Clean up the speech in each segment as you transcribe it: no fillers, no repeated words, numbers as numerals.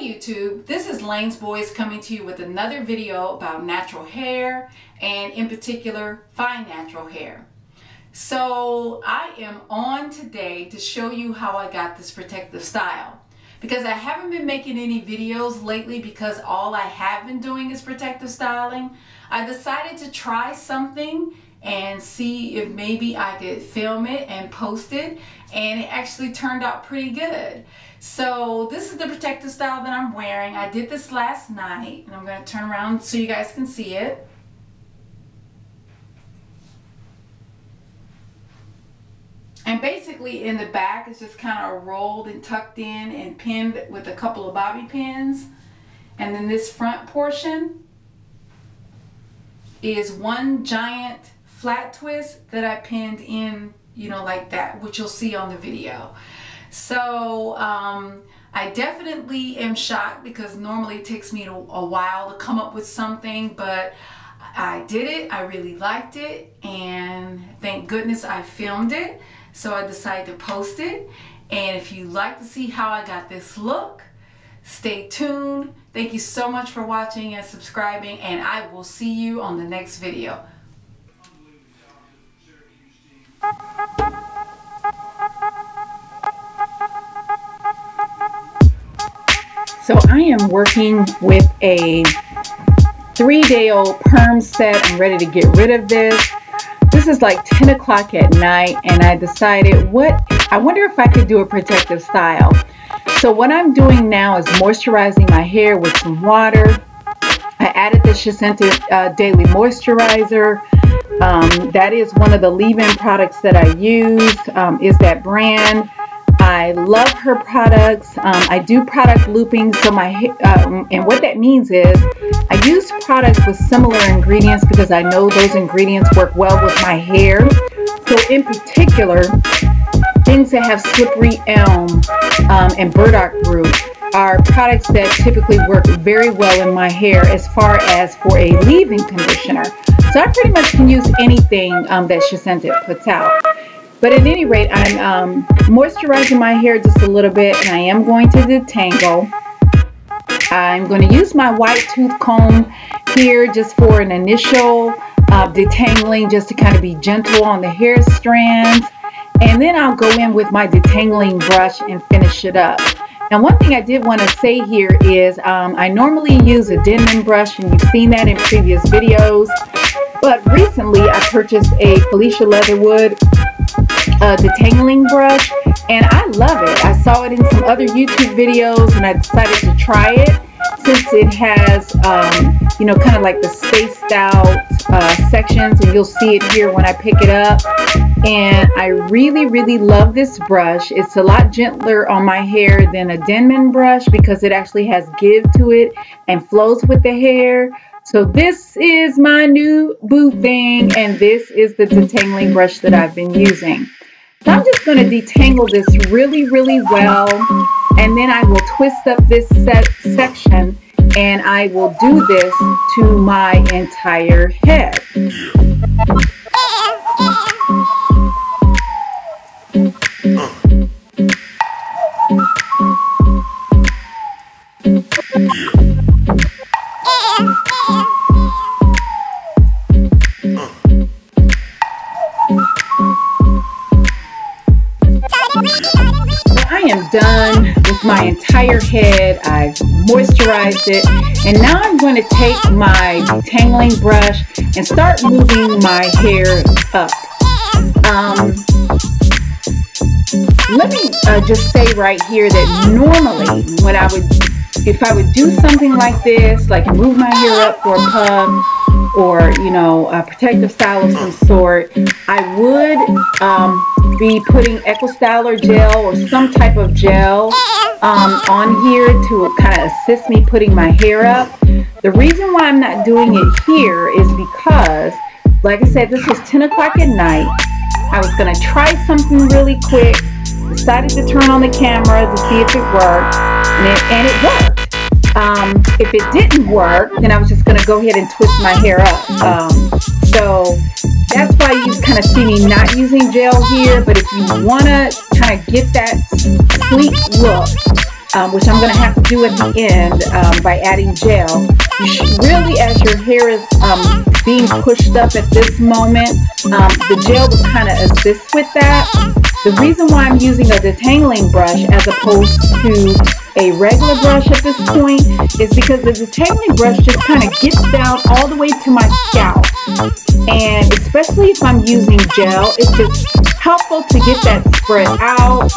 YouTube, this is Lainzboyz coming to you with another video about natural hair, and in particular fine natural hair. So I am on today to show you how I got this protective style, because I haven't been making any videos lately because all I have been doing is protective styling. I decided to try something and see if maybe I could film it and post it, and it actually turned out pretty good. So this is the protective style that I'm wearing. I did this last night, and I'm going to turn around so you guys can see it. And basically in the back it's just kind of rolled and tucked in and pinned with a couple of bobby pins. And then this front portion is one giant flat twist that I pinned in, you know, like that, which you'll see on the video. So I definitely am shocked because normally it takes me a while to come up with something, but I did it. I really liked it, and thank goodness I filmed it. So I decided to post it. And if you'd like to see how I got this look, stay tuned. Thank you so much for watching and subscribing, and I will see you on the next video. So I am working with a three-day-old perm set. I'm ready to get rid of this. This is like 10 o'clock at night, and I decided, I wonder if I could do a protective style. So what I'm doing now is moisturizing my hair with some water. I added the Shescentit Daily Moisturizer. That is one of the leave-in products that I use, is that brand. I love her products. I do product looping, so and what that means is I use products with similar ingredients because I know those ingredients work well with my hair. So in particular, things that have slippery elm and burdock root are products that typically work very well in my hair as far as for a leave-in conditioner. So I pretty much can use anything that Shescentit puts out. But at any rate, I'm moisturizing my hair just a little bit, and I am going to detangle. I'm going to use my white tooth comb here just for an initial detangling, just to kind of be gentle on the hair strands. And then I'll go in with my detangling brush and finish it up. Now, one thing I did want to say here is I normally use a Denman brush, and you've seen that in previous videos. But recently, I purchased a Felicia Leatherwood detangling brush, and I love it. I saw it in some other YouTube videos, and I decided to try it since it has, you know, kind of like the spaced out sections, and you'll see it here when I pick it up. And I really, really love this brush. It's a lot gentler on my hair than a Denman brush because it actually has give to it and flows with the hair. So this is my new boo thing, and this is the detangling brush that I've been using. So I'm just going to detangle this really, really well, and then I will twist up this section, and I will do this to my entire head. Done with my entire head. I've moisturized it, and now I'm going to take my detangling brush and start moving my hair up. Let me just say right here that normally when if I would do something like this, like move my hair up for a pub or, you know, a protective style of some sort, I would be putting Eco Styler gel or some type of gel on here to kind of assist me putting my hair up. The reason why I'm not doing it here is because, like I said, this was 10 o'clock at night. I was going to try something really quick, decided to turn on the camera to see if it worked, and it worked. If it didn't work, then I was just going to go ahead and twist my hair up. So that's why you kind of see me not using gel here. But if you want to kind of get that sleek look, which I'm going to have to do at the end by adding gel, you should really, as your hair is being pushed up at this moment, the gel will kind of assist with that. The reason why I'm using a detangling brush as opposed to a regular brush at this point is because the detangling brush just kind of gets down all the way to my scalp, and especially if I'm using gel, it's just helpful to get that spread out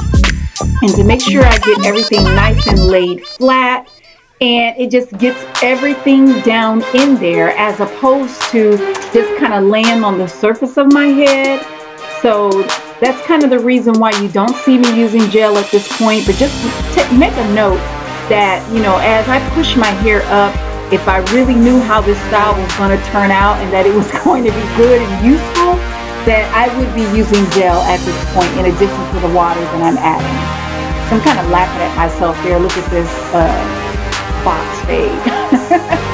and to make sure I get everything nice and laid flat, and it just gets everything down in there as opposed to just kind of laying on the surface of my head. So that's kind of the reason why you don't see me using gel at this point. But just make a note that, you know, as I push my hair up, if I really knew how this style was going to turn out and that it was going to be good and useful, that I would be using gel at this point in addition to the water that I'm adding. So I'm kind of laughing at myself there. Look at this box fade.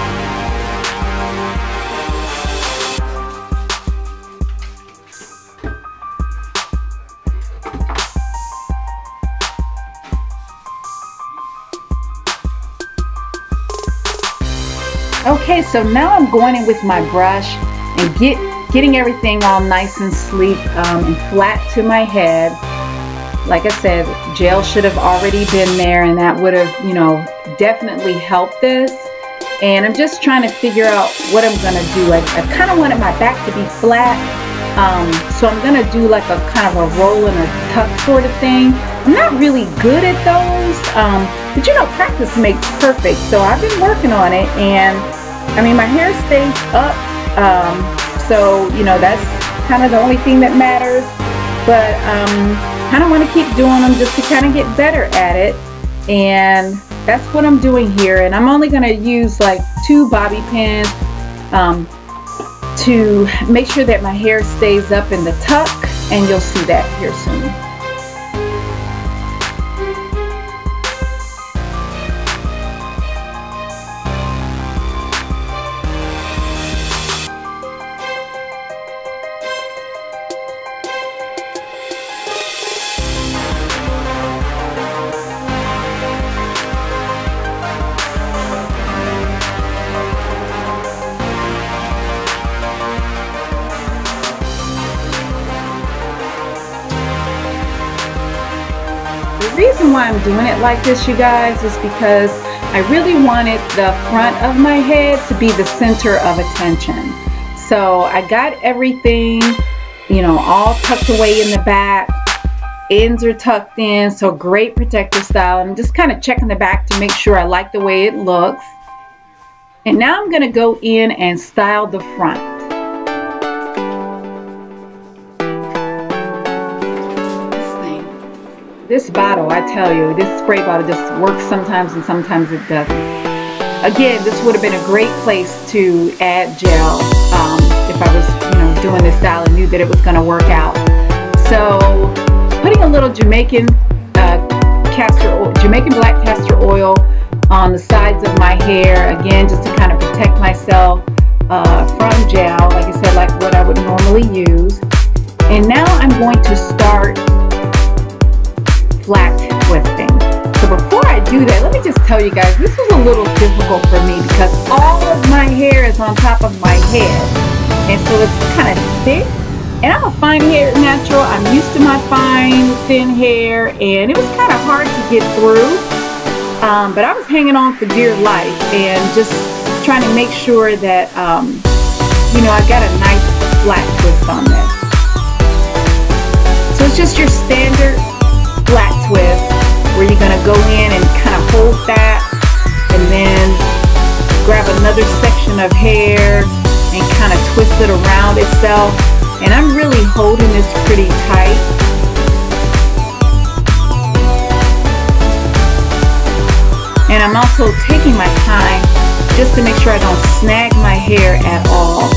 Okay, so now I'm going in with my brush and getting everything all nice and sleek and flat to my head. Like I said, gel should have already been there, and that would have, you know, definitely helped this. And I'm just trying to figure out what I'm going to do. I kind of wanted my back to be flat, so I'm going to do like a kind of a roll and a tuck sort of thing. I'm not really good at those, but you know, practice makes perfect. So I've been working on it, and I mean, my hair stays up, so you know, that's kind of the only thing that matters. But kind of want to keep doing them just to kind of get better at it, and that's what I'm doing here. And I'm only going to use like 2 bobby pins to make sure that my hair stays up in the tuck, and you'll see that here soon. The reason why I'm doing it like this, you guys, is because I really wanted the front of my head to be the center of attention. So I got everything, you know, all tucked away in the back. Ends are tucked in, so great protective style. I'm just kind of checking the back to make sure I like the way it looks. And now I'm going to go in and style the front. This bottle, I tell you, this spray bottle just works sometimes and sometimes it doesn't. Again, this would have been a great place to add gel if I was, you know, doing this style and knew that it was going to work out. So, putting a little Jamaican Jamaican black castor oil on the sides of my hair, again, just to kind of protect myself from gel, like I said, like what I would normally use. And now I'm going to start flat twisting. So before I do that, let me just tell you guys, this was a little difficult for me because all of my hair is on top of my head, and so it's kind of thick, and I'm a fine hair natural. I'm used to my fine thin hair, and it was kind of hard to get through, but I was hanging on for dear life and just trying to make sure that you know, I got a nice flat twist on this. So it's just your standard flat twist where you're going to go in and kind of hold that, and then grab another section of hair and kind of twist it around itself. And I'm really holding this pretty tight. And I'm also taking my time just to make sure I don't snag my hair at all.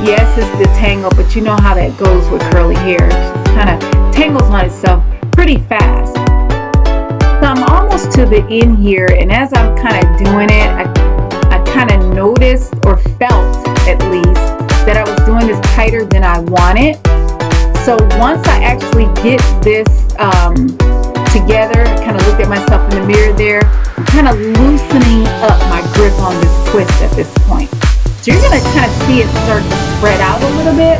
Yes, it's detangled, but you know how that goes with curly hair. It just kind of tangles on itself pretty fast. So I'm almost to the end here, and as I'm kind of doing it, I kind of noticed, or felt at least, that I was doing this tighter than I wanted. So once I actually get this together, I kind of looked at myself in the mirror there, I'm kind of loosening up my grip on this twist at this point. So you're going to kind of see it start to spread out a little bit.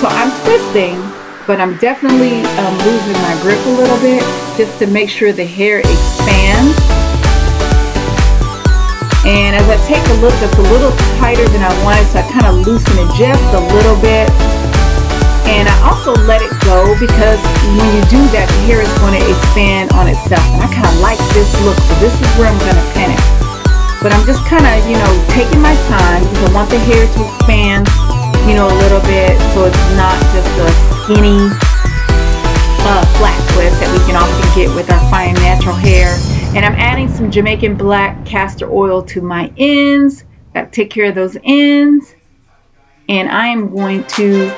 So I'm twisting, but I'm definitely moving my grip a little bit just to make sure the hair expands. And as I take a look, it's a little tighter than I wanted, so I kind of loosen it just a little bit. And I also let it go, because when you do that, the hair is going to expand on itself. And I kind of like this look, so this is where I'm going to pin it. But I'm just kind of, you know, taking my time, because I want the hair to expand, you know, a little bit, so it's not just a skinny flat twist that we can often get with our fine natural hair. And I'm adding some Jamaican black castor oil to my ends. Got to take care of those ends. And I am going to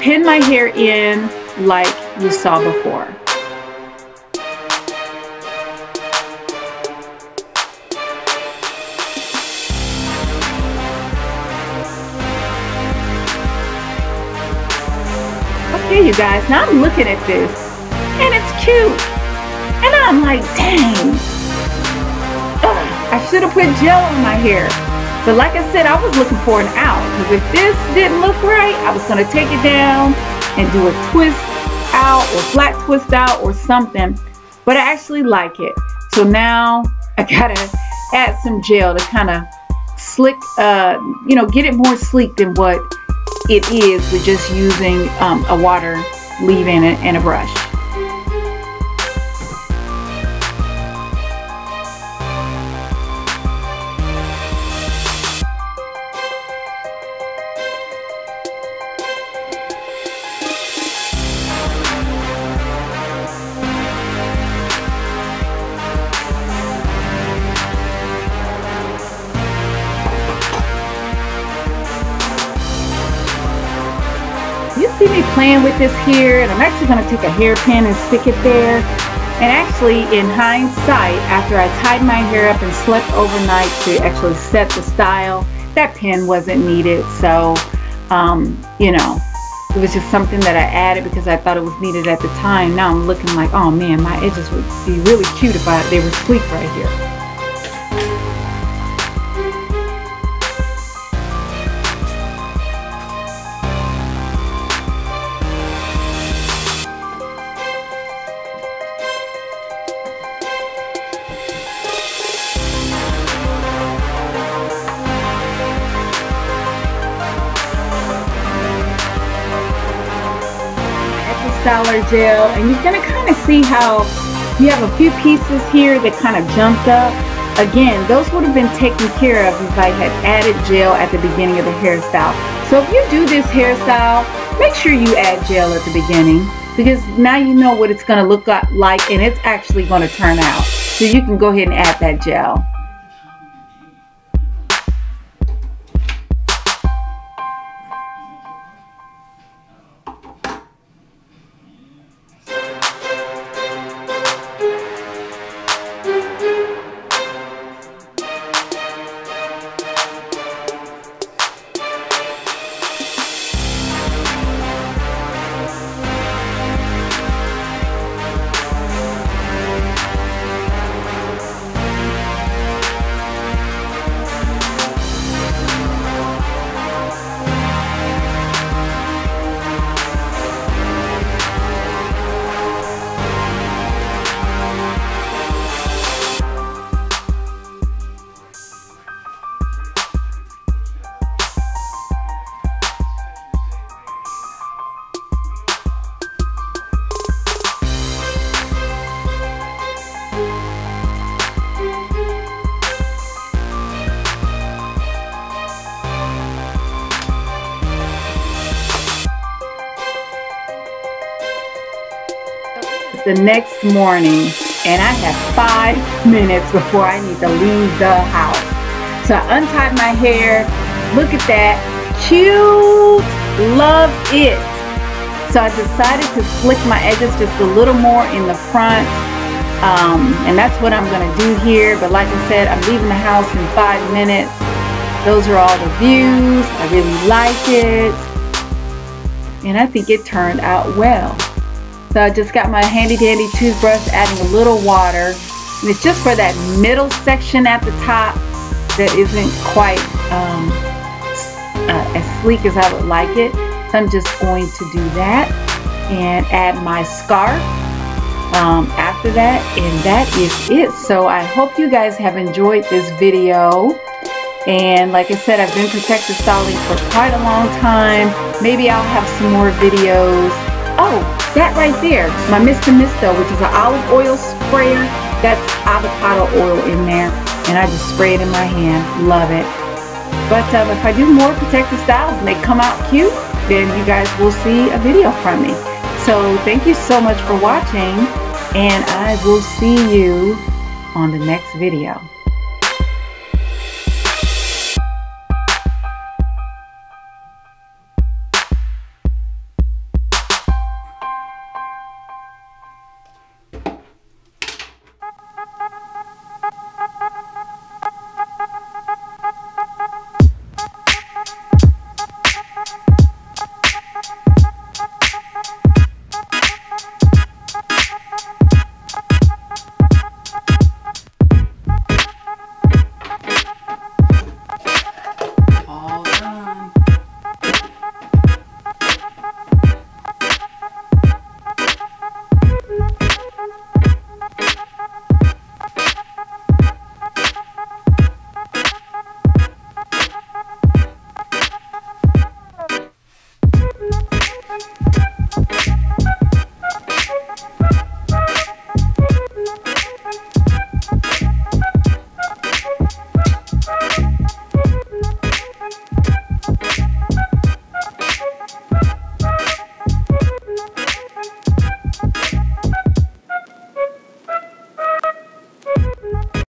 pin my hair in like you saw before. You guys, now I'm looking at this and it's cute, and I'm like, dang, I should have put gel on my hair. But like I said, I was looking for an out, because if this didn't look right, I was going to take it down and do a twist out or flat twist out or something. But I actually like it, so now I gotta add some gel to kind of slick, you know, get it more sleek than what it is with just using a water leave-in and a brush. See me playing with this here, and I'm actually going to take a hairpin and stick it there. And actually, in hindsight, after I tied my hair up and slept overnight to actually set the style, that pin wasn't needed. So you know, it was just something that I added because I thought it was needed at the time. Now I'm looking like, oh man, my edges would be really cute if they were sleek right here. Gel, and you're gonna kind of see how you have a few pieces here that kind of jumped up. Again, those would have been taken care of if I had added gel at the beginning of the hairstyle. So if you do this hairstyle, make sure you add gel at the beginning, because now you know what it's gonna look like, and it's actually gonna turn out. So you can go ahead and add that gel. The next morning, and I have 5 minutes before I need to leave the house. So I untied my hair. Look at that, cute, love it. So I decided to slick my edges just a little more in the front, and that's what I'm going to do here. But like I said, I'm leaving the house in 5 minutes. Those are all the views. I really like it, and I think it turned out well. So I just got my handy dandy toothbrush, adding a little water, and it's just for that middle section at the top that isn't quite as sleek as I would like it. So I'm just going to do that and add my scarf after that, and that is it. So I hope you guys have enjoyed this video, and like I said, I've been protective styling for quite a long time. Maybe I'll have some more videos. Oh, that right there, my Mr. Misto, which is an olive oil sprayer, that's avocado oil in there, and I just spray it in my hand. Love it. But if I do more protective styles and they come out cute, then you guys will see a video from me. So thank you so much for watching, and I will see you on the next video.